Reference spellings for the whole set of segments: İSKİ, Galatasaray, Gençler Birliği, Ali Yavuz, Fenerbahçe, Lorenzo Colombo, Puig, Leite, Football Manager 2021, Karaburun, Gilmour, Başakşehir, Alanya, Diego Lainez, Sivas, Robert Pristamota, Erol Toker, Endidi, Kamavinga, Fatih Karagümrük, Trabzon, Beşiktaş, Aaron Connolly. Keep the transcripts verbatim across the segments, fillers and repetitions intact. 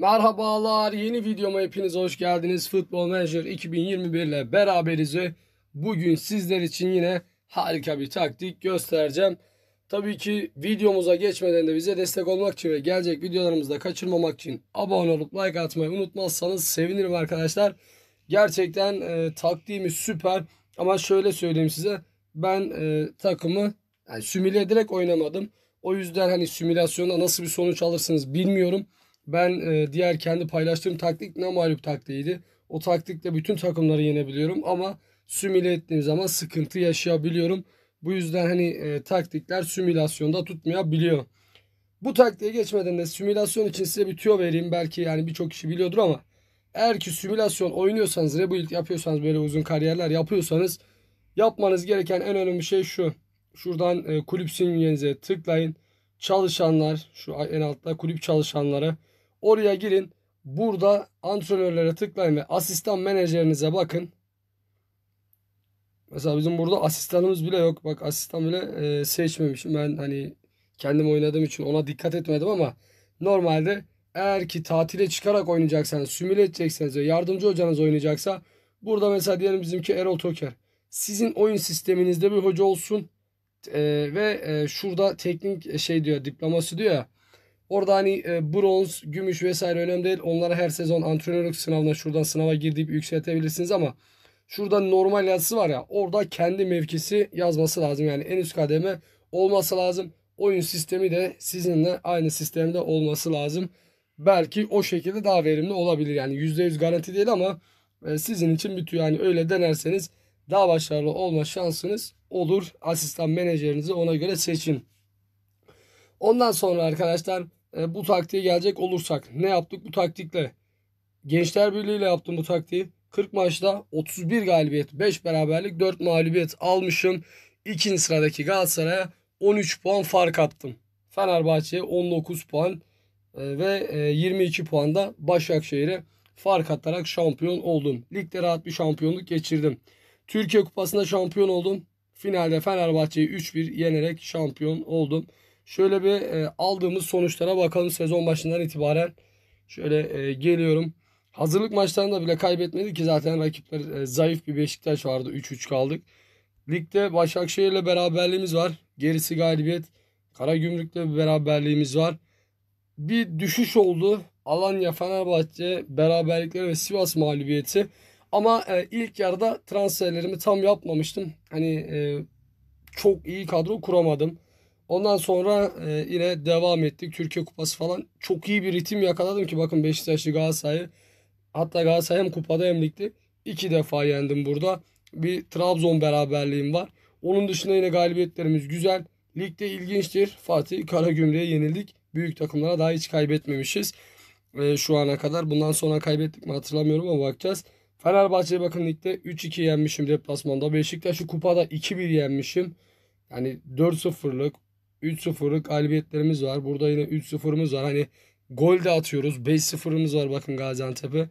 Merhabalar, yeni videoma hepiniz hoş geldiniz. Football Manager iki bin yirmi bir ile beraberiz ve bugün sizler için yine harika bir taktik göstereceğim. Tabii ki videomuza geçmeden de bize destek olmak için ve gelecek videolarımızda kaçırmamak için abone olup like atmayı unutmazsanız sevinirim arkadaşlar. Gerçekten e, taktiğimiz süper ama şöyle söyleyeyim size, ben e, takımı yani simüle ederek oynamadım. O yüzden hani simülasyonda nasıl bir sonuç alırsınız bilmiyorum. Ben e, diğer kendi paylaştığım taktik ne mağlup taktiğiydi. O taktikle bütün takımları yenebiliyorum ama simüle ettiğim zaman sıkıntı yaşayabiliyorum. Bu yüzden hani e, taktikler simülasyonda tutmayabiliyor. Bu taktiğe geçmeden de simülasyon için size bir tüyo vereyim. Belki yani birçok kişi biliyordur ama eğer ki simülasyon oynuyorsanız, rebuild yapıyorsanız, böyle uzun kariyerler yapıyorsanız yapmanız gereken en önemli şey şu. Şuradan e, kulüp simülyenize tıklayın. Çalışanlar, şu en altta kulüp çalışanları. Oraya girin. Burada antrenörlere tıklayın ve asistan menajerinize bakın. Mesela bizim burada asistanımız bile yok. Bak asistan bile e, seçmemişim. Ben hani kendim oynadığım için ona dikkat etmedim ama normalde eğer ki tatile çıkarak oynayacaksanız, simüle edecekseniz ve yardımcı hocanız oynayacaksa burada mesela diyelim bizimki Erol Toker. Sizin oyun sisteminizde bir hoca olsun e, ve e, şurada teknik şey diyor, diploması diyor ya. Orada hani e, bronz, gümüş vesaire önemli değil. Onlara her sezon antrenörlük sınavına şuradan sınava girip yükseltebilirsiniz ama şurada normal yazısı var ya, orada kendi mevkisi yazması lazım. Yani en üst kademe olması lazım. Oyun sistemi de sizinle aynı sistemde olması lazım. Belki o şekilde daha verimli olabilir. Yani yüzde yüz garanti değil ama e, sizin için bitiyor. Yani öyle denerseniz daha başarılı olma şansınız olur. Asistan menajerinizi ona göre seçin. Ondan sonra arkadaşlar e, bu taktiğe gelecek olursak ne yaptık bu taktikle? Gençler Birliği ile yaptım bu taktiği. kırk maçta otuz bir galibiyet, beş beraberlik, dört mağlubiyet almışım. ikinci sıradaki Galatasaray'a on üç puan fark attım. Fenerbahçe'ye on dokuz puan ve yirmi iki puan da Başakşehir'e fark atarak şampiyon oldum. Ligde rahat bir şampiyonluk geçirdim. Türkiye Kupası'nda şampiyon oldum. Finalde Fenerbahçe'yi üç bir yenerek şampiyon oldum. Şöyle bir aldığımız sonuçlara bakalım sezon başından itibaren. Şöyle geliyorum. Hazırlık maçlarında bile kaybetmedik ki zaten rakipler e, zayıf bir Beşiktaş vardı. üç üç kaldık. Ligde Başakşehir'le beraberliğimiz var. Gerisi galibiyet. Karagümrük'le bir beraberliğimiz var. Bir düşüş oldu. Alanya, Fenerbahçe beraberlikleri ve Sivas mağlubiyeti. Ama e, ilk yarıda transferlerimi tam yapmamıştım. Hani e, çok iyi kadro kuramadım. Ondan sonra e, yine devam ettik. Türkiye Kupası falan. Çok iyi bir ritim yakaladım ki bakın Beşiktaşlı Galatasaray'ı. Hatta Galatasaray hem kupada hem ligde iki defa yendim burada. Bir Trabzon beraberliğim var. Onun dışında yine galibiyetlerimiz güzel. Ligde ilginçtir. Fatih Karagümrük'e yenildik. Büyük takımlara daha hiç kaybetmemişiz. E, şu ana kadar. Bundan sonra kaybettik mi hatırlamıyorum ama bakacağız. Fenerbahçe'ye bakın ligde üç iki yenmişim deplasmanda. Beşiktaş'ı kupada iki bir yenmişim. Yani dört sıfırlık, üç sıfırlık galibiyetlerimiz var. Burada yine üç sıfırımız var. Hani gol de atıyoruz. beş sıfırımız var bakın Gaziantep'e.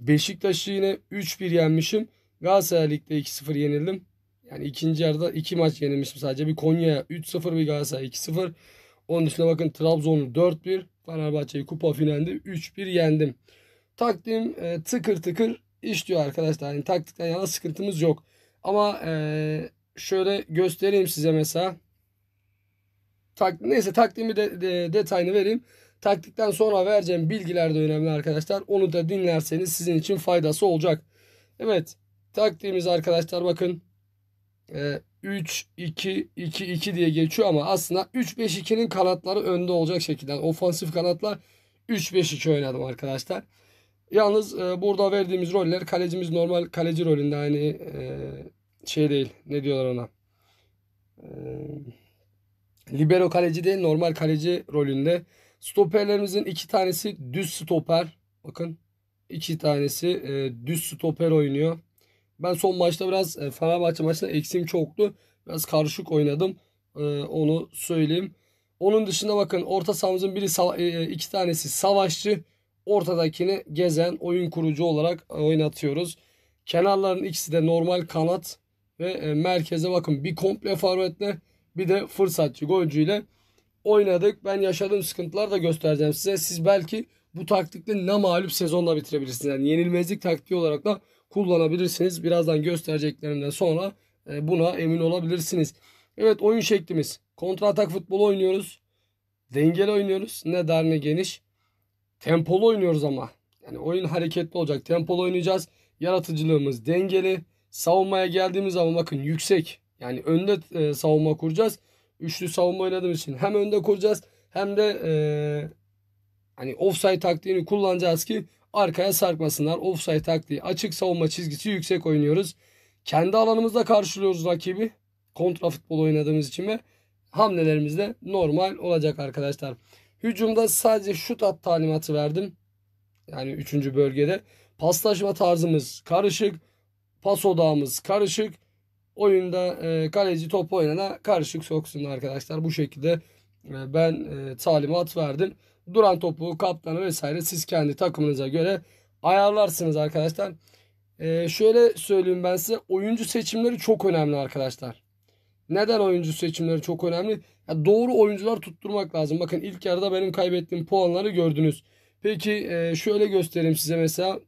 Beşiktaş'ı yine üç bir yenmişim. Galatasaray Lig'de iki sıfır yenildim. Yani ikinci yarıda iki maç yenilmişim sadece. Bir Konya'ya üç sıfır, bir Galatasaray iki sıfır. Onun dışında bakın Trabzon'u dört bir. Fenerbahçe'yi kupa finalinde üç bir yendim. Taktiğim e, tıkır tıkır işliyor arkadaşlar. Yani taktikten yana sıkıntımız yok. Ama e, şöyle göstereyim size mesela. Tak, neyse taktiğimi de, de, detayını vereyim. Taktikten sonra vereceğim bilgiler de önemli arkadaşlar. Onu da dinlerseniz sizin için faydası olacak. Evet. Taktiğimiz arkadaşlar bakın. üç iki iki iki diye geçiyor ama aslında üç beş iki'nin kanatları önde olacak şekilde. Yani ofansif kanatlar üç beş iki oynadım arkadaşlar. Yalnız e, burada verdiğimiz roller kalecimiz normal kaleci rolünde. Hani e, şey değil. Ne diyorlar ona? E, libero kaleci değil. Normal kaleci rolünde. Stoperlerimizin iki tanesi düz stoper. Bakın iki tanesi e, düz stoper oynuyor. Ben son maçta biraz e, Fenerbahçe maçında eksiğim çoktu. Biraz karışık oynadım. E, onu söyleyeyim. Onun dışında bakın orta sahamızın biri e, iki tanesi savaşçı. Ortadakini gezen oyun kurucu olarak oynatıyoruz. Kenarların ikisi de normal kanat. Ve e, merkeze bakın bir komple forvetle bir de fırsatçı golcüyle oynadık. Ben yaşadığım sıkıntılar da göstereceğim size. Siz belki bu taktikle ne mağlup sezonla bitirebilirsiniz. Yani yenilmezlik taktiği olarak da kullanabilirsiniz. Birazdan göstereceklerimden sonra buna emin olabilirsiniz. Evet, oyun şeklimiz. Kontra atak futbolu oynuyoruz. Dengeli oynuyoruz. Ne dar ne geniş. Tempolu oynuyoruz ama. Yani oyun hareketli olacak. Tempolu oynayacağız. Yaratıcılığımız dengeli. Savunmaya geldiğimiz zaman bakın yüksek. Yani önde e, savunma kuracağız. Üçlü savunma oynadığımız için hem önde kuracağız hem de e, hani offside taktiğini kullanacağız ki arkaya sarkmasınlar. Offside taktiği açık, savunma çizgisi yüksek oynuyoruz. Kendi alanımızda karşılıyoruz rakibi. Kontra futbol oynadığımız için ve hamlelerimiz de normal olacak arkadaşlar. Hücumda sadece şut at talimatı verdim. Yani üçüncü bölgede. Paslaşma tarzımız karışık. Pas odağımız karışık. Oyunda e, kaleci topu oynana karışık soksun arkadaşlar. Bu şekilde e, ben e, talimat verdim. Duran topu, kaptanı vesaire siz kendi takımınıza göre ayarlarsınız arkadaşlar. E, şöyle söyleyeyim ben size. Oyuncu seçimleri çok önemli arkadaşlar. Neden oyuncu seçimleri çok önemli? Ya doğru oyuncular tutturmak lazım. Bakın ilk yarıda benim kaybettiğim puanları gördünüz. Peki e, şöyle göstereyim size mesela.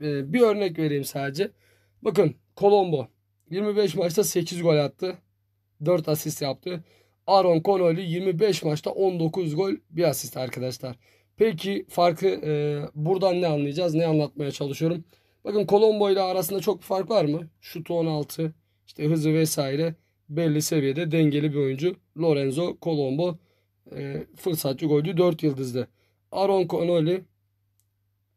E, bir örnek vereyim sadece. Bakın Colombo. yirmi beş maçta sekiz gol attı. dört asist yaptı. Aaron Connolly yirmi beş maçta on dokuz gol bir asist arkadaşlar. Peki farkı e, buradan ne anlayacağız? Ne anlatmaya çalışıyorum? Bakın Colombo ile arasında çok bir fark var mı? Şutu on altı, işte hızı vesaire belli seviyede, dengeli bir oyuncu. Lorenzo Colombo e, fırsatçı golcü, dört yıldızlı. Aaron Connolly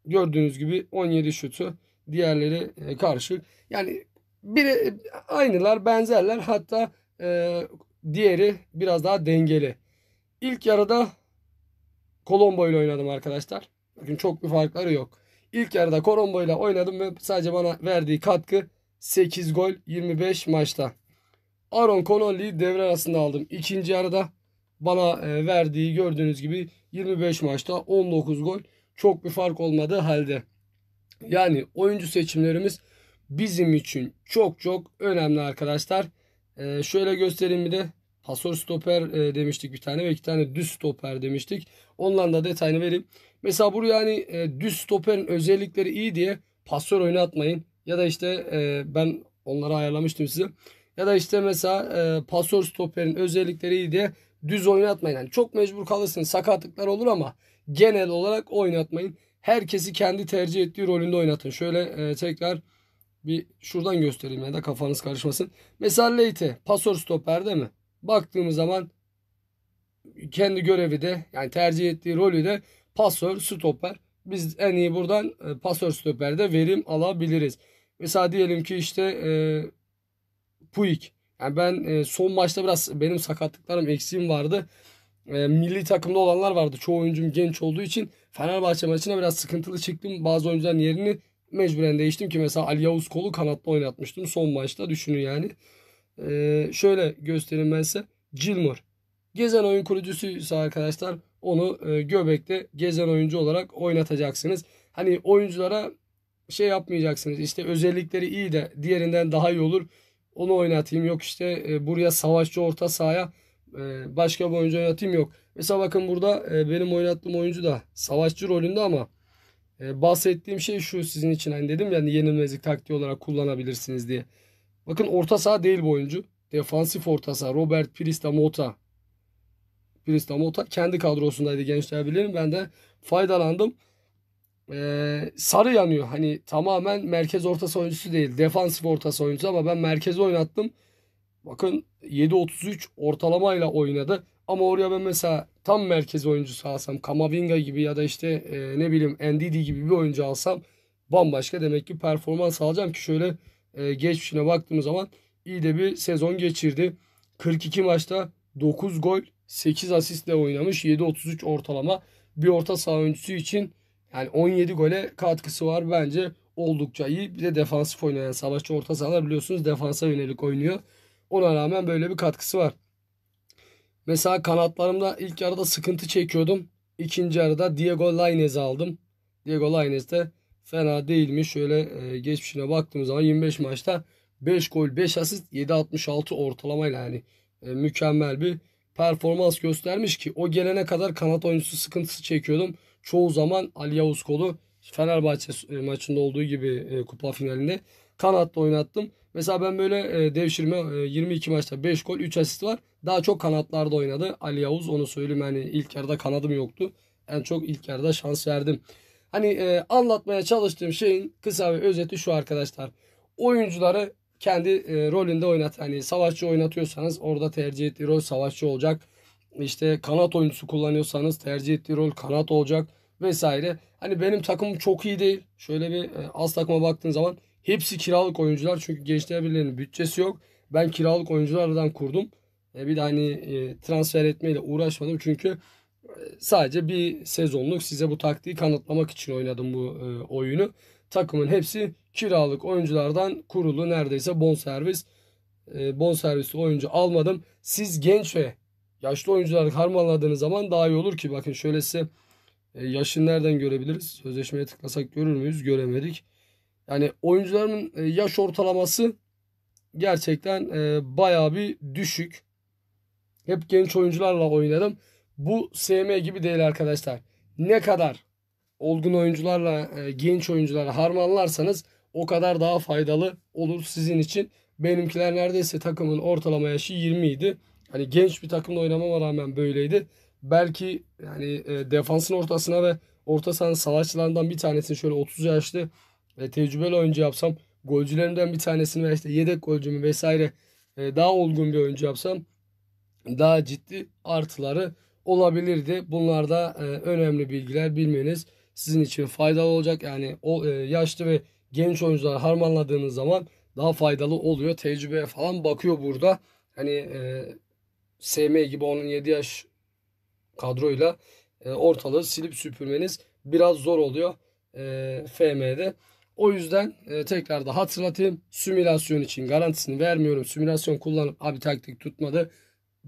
gördüğünüz gibi on yedi şutu. Diğerleri e, karşı. Yani biri, aynılar, benzerler, hatta e, diğeri biraz daha dengeli. İlk yarıda Colombo ile oynadım arkadaşlar. Bakın çok bir farkları yok. İlk yarıda Colombo ile oynadım ve sadece bana verdiği katkı sekiz gol yirmi beş maçta. Aaron Connolly'yi devre arasında aldım. İkinci yarıda bana e, verdiği gördüğünüz gibi yirmi beş maçta on dokuz gol, çok bir fark olmadığı halde. Yani oyuncu seçimlerimiz bizim için çok çok önemli arkadaşlar. Ee, şöyle göstereyim bir de. Pasör stoper e, demiştik bir tane ve iki tane düz stoper demiştik. Onların da detayını vereyim. Mesela buraya hani e, düz stoperin özellikleri iyi diye pasör oynatmayın. Ya da işte e, ben onları ayarlamıştım size. Ya da işte mesela e, pasör stoperin özellikleri iyi diye düz oynatmayın. Yani çok mecbur kalırsınız. Sakatlıklar olur ama genel olarak oynatmayın. Herkesi kendi tercih ettiği rolünde oynatın. Şöyle e, tekrar bir şuradan göstereyim ya da kafanız karışmasın. Mesela Leite pasör stoper değil mi? Baktığımız zaman kendi görevi de, yani tercih ettiği rolü de pasör stoper. Biz en iyi buradan e, pasör stoperde verim alabiliriz. Mesela diyelim ki işte e, Puig. Yani ben e, son maçta biraz benim sakatlıklarım, eksiğim vardı. E, milli takımda olanlar vardı. Çoğu oyuncum genç olduğu için Fenerbahçe maçına biraz sıkıntılı çıktım. Bazı oyuncuların yerini mecburen değiştim ki mesela Ali Yavuz kolu kanatta oynatmıştım son maçta, düşünün yani. Ee, şöyle göstereyim ben size. Gilmour. Gezen oyun kurucusuysa arkadaşlar onu e, göbekte gezen oyuncu olarak oynatacaksınız. Hani oyunculara şey yapmayacaksınız. İşte özellikleri iyi de diğerinden daha iyi olur, onu oynatayım. Yok işte e, buraya savaşçı orta sahaya e, başka bir oyuncu oynatayım, yok. Mesela bakın burada e, benim oynattığım oyuncu da savaşçı rolünde ama bahsettiğim şey şu, sizin için hani dedim yani yenilmezlik taktiği olarak kullanabilirsiniz diye. Bakın orta saha değil bu oyuncu. Defansif orta saha. Robert Pristamota. Pristamota kendi kadrosundaydı Gençler Birliği'nin. Ben de faydalandım. Ee, sarı yanıyor. Hani tamamen merkez orta saha oyuncusu değil. Defansif orta saha oyuncusu ama ben merkeze oynattım. Bakın yedi otuz üç ortalamayla oynadı. Ama oraya ben mesela tam merkez oyuncusu alsam, Kamavinga gibi ya da işte e, ne bileyim Endidi gibi bir oyuncu alsam bambaşka demek ki performans alacağım ki şöyle e, geçmişine baktığımız zaman iyi de bir sezon geçirdi. kırk iki maçta dokuz gol sekiz asistle oynamış, yedi otuz üç ortalama. Bir orta saha oyuncusu için yani on yedi gole katkısı var, bence oldukça iyi. Bir de defansif oynayan, savaşçı orta sahalar biliyorsunuz defansa yönelik oynuyor. Ona rağmen böyle bir katkısı var. Mesela kanatlarımda ilk yarıda sıkıntı çekiyordum. İkinci yarıda Diego Lainez'i aldım. Diego Lainez de fena değilmiş. Şöyle e, geçmişine baktığımız zaman yirmi beş maçta beş gol beş asist yedi altmış altı ortalamayla yani e, mükemmel bir performans göstermiş ki o gelene kadar kanat oyuncusu sıkıntısı çekiyordum. çoğu zaman Ali Yavuz kolu Fenerbahçe maçında olduğu gibi kupa finalinde kanatta oynattım. Mesela ben böyle devşirme yirmi iki maçta beş gol üç asist var. Daha çok kanatlarda oynadı Ali Yavuz, onu söyleyeyim. Yani ilk yarıda kanadım yoktu. En çok ilk yarıda şans verdim. Hani anlatmaya çalıştığım şeyin kısa ve özeti şu arkadaşlar. Oyuncuları kendi rolünde oynat. Hani savaşçı oynatıyorsanız orada tercih ettiği rol savaşçı olacak. İşte kanat oyuncusu kullanıyorsanız tercih ettiği rol kanat olacak vesaire. Hani benim takımım çok iyi değil. Şöyle bir az takıma baktığın zaman hepsi kiralık oyuncular. Çünkü Gençler Birliği'nin bütçesi yok. Ben kiralık oyunculardan kurdum. Bir de hani transfer etmeyle uğraşmadım. Çünkü sadece bir sezonluk size bu taktiği kanıtlamak için oynadım bu oyunu. Takımın hepsi kiralık oyunculardan kurulu. Neredeyse bonservis. Bonservisli oyuncu almadım. Siz genç ve yaşlı oyuncuları harmanladığınız zaman daha iyi olur ki. Bakın şöyle size yaşını nereden görebiliriz? Sözleşmeye tıklasak görür müyüz? Göremedik. Yani oyuncuların yaş ortalaması gerçekten bayağı bir düşük. Hep genç oyuncularla oynadım. Bu S M gibi değil arkadaşlar. Ne kadar olgun oyuncularla genç oyuncuları harmanlarsanız o kadar daha faydalı olur sizin için. Benimkiler neredeyse takımın ortalama yaşı yirmi idi. Hani genç bir takımla oynamama rağmen böyleydi. Belki yani defansın ortasına ve orta sahanın savaşçılarından bir tanesini şöyle otuz yaşlı ve tecrübeli oyuncu yapsam, golcülerimden bir tanesini ve işte yedek golcümü vesaire daha olgun bir oyuncu yapsam daha ciddi artıları olabilirdi. Bunlar da önemli bilgiler, bilmeniz sizin için faydalı olacak. Yani o yaşlı ve genç oyuncuları harmanladığınız zaman daha faydalı oluyor. Tecrübeye falan bakıyor burada. Hani S M gibi onun yedi yaş kadroyla ortalığı silip süpürmeniz biraz zor oluyor F M'de. O yüzden e, tekrar da hatırlatayım. Simülasyon için garantisini vermiyorum. Simülasyon kullanıp abi taktik tutmadı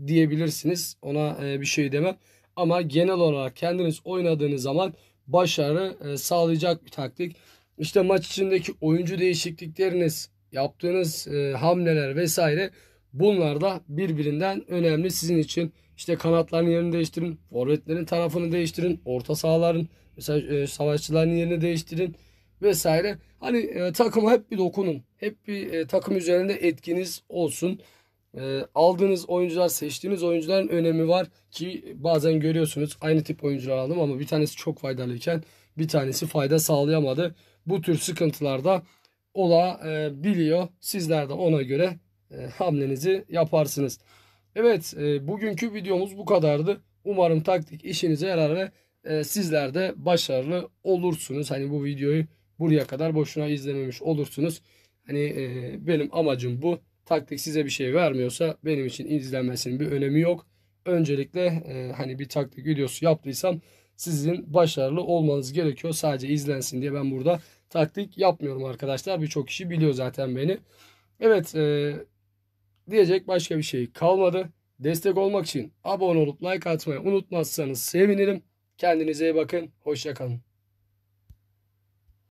diyebilirsiniz. Ona e, bir şey demem. Ama genel olarak kendiniz oynadığınız zaman başarı e, sağlayacak bir taktik. İşte maç içindeki oyuncu değişiklikleriniz, yaptığınız e, hamleler vesaire, bunlar da birbirinden önemli sizin için. İşte kanatların yerini değiştirin, forvetlerin tarafını değiştirin, orta sahaların mesela e, savaşçıların yerini değiştirin vesaire. Hani e, takıma hep bir dokunun. Hep bir e, takım üzerinde etkiniz olsun. E, aldığınız oyuncular, seçtiğiniz oyuncuların önemi var ki bazen görüyorsunuz aynı tip oyuncular aldım ama bir tanesi çok faydalıyken bir tanesi fayda sağlayamadı. Bu tür sıkıntılar da olabiliyor. Sizler de ona göre e, hamlenizi yaparsınız. Evet, e, bugünkü videomuz bu kadardı. Umarım taktik işinize yarar ve e, sizler de başarılı olursunuz. Hani bu videoyu buraya kadar boşuna izlememiş olursunuz. Hani e, benim amacım bu. Taktik size bir şey vermiyorsa benim için izlenmesinin bir önemi yok. Öncelikle e, hani bir taktik videosu yaptıysam sizin başarılı olmanız gerekiyor. Sadece izlensin diye ben burada taktik yapmıyorum arkadaşlar. Birçok kişi biliyor zaten beni. Evet, e, diyecek başka bir şey kalmadı. Destek olmak için abone olup like atmayı unutmazsanız sevinirim. Kendinize iyi bakın. Hoşça kalın.